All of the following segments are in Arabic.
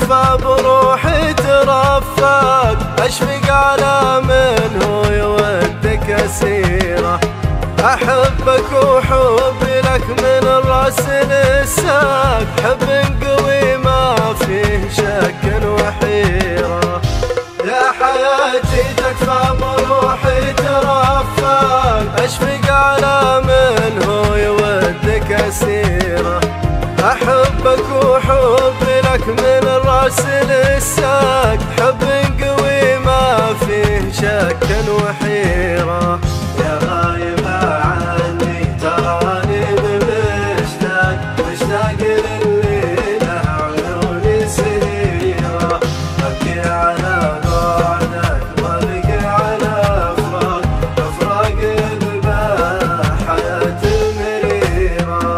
كتبه بروحي ترفق، اشفق على من هو يودك اسيره. احبك وحبي لك من الراس للساق، حب قوي ما فيه شك وحيره. يا حياتي تكفى بروحي ترفق، اشفق على من هو يودك اسيره. احبك وحبي لك من الراس للساق، حب قوي ما فيه شك وحيره. يا غايبه عني تراني بمشتاق، مشتاق لليله عيوني سريره. ابكي على بعدك وابكي على افراق، افراق قلبها حياه مريره.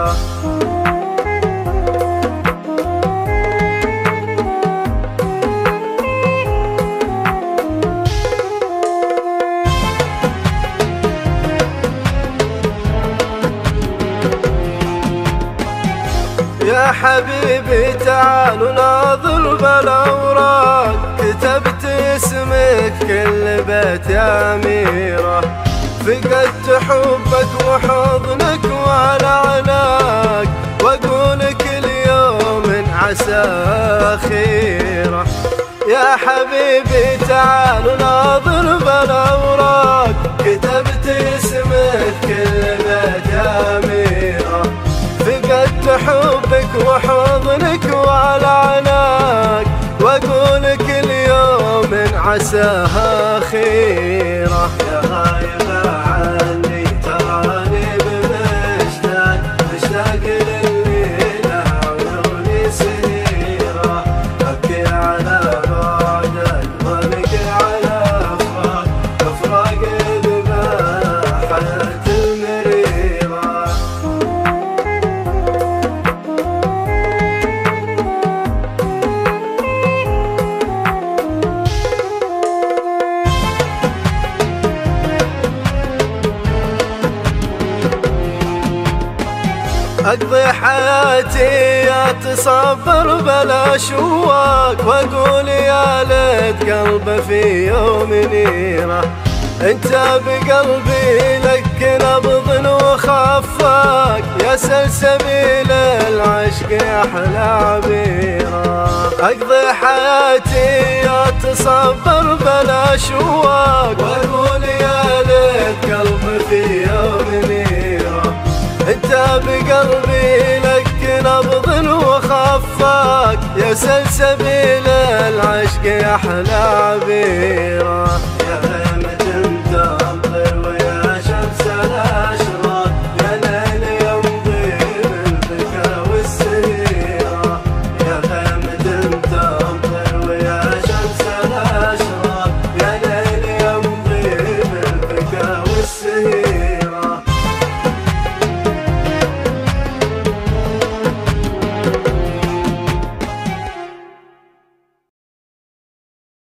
يا حبيبي تعال وناظر بالاوراق، كتبت اسمك كل بيت يا اميره. فقدت حبك وحضنك وعلى عناك، واقول كل يوم عسى خيره. يا حبيبي تعال وناظر بالاوراق، كتبت اسمك كل بيت يا اميره. فقدت حبك وحضنك وعلى عناك، واقول كل يوم عساها خيره. يا غايبه عني تراني بمشتاق، مشتاق لليله عيوني سريره. ابكي على بعدك وابكي على افراق، افراق قلبها حياه مريره. أقضي حياتي أتصبر بالأشواق، وأقول يا ليت قلبي في يوم نيرة. أنت بقلبي لك نبض وخفاق، يا سلسبيل العشق أحلى عبيرة. أقضي حياتي أتصبر بالأشواق، وأقول يا ليت قلبي في يوم نيرة. انت بقلبي لك نبض وخفاق، يا سلسبيل العشق احلى عبيره.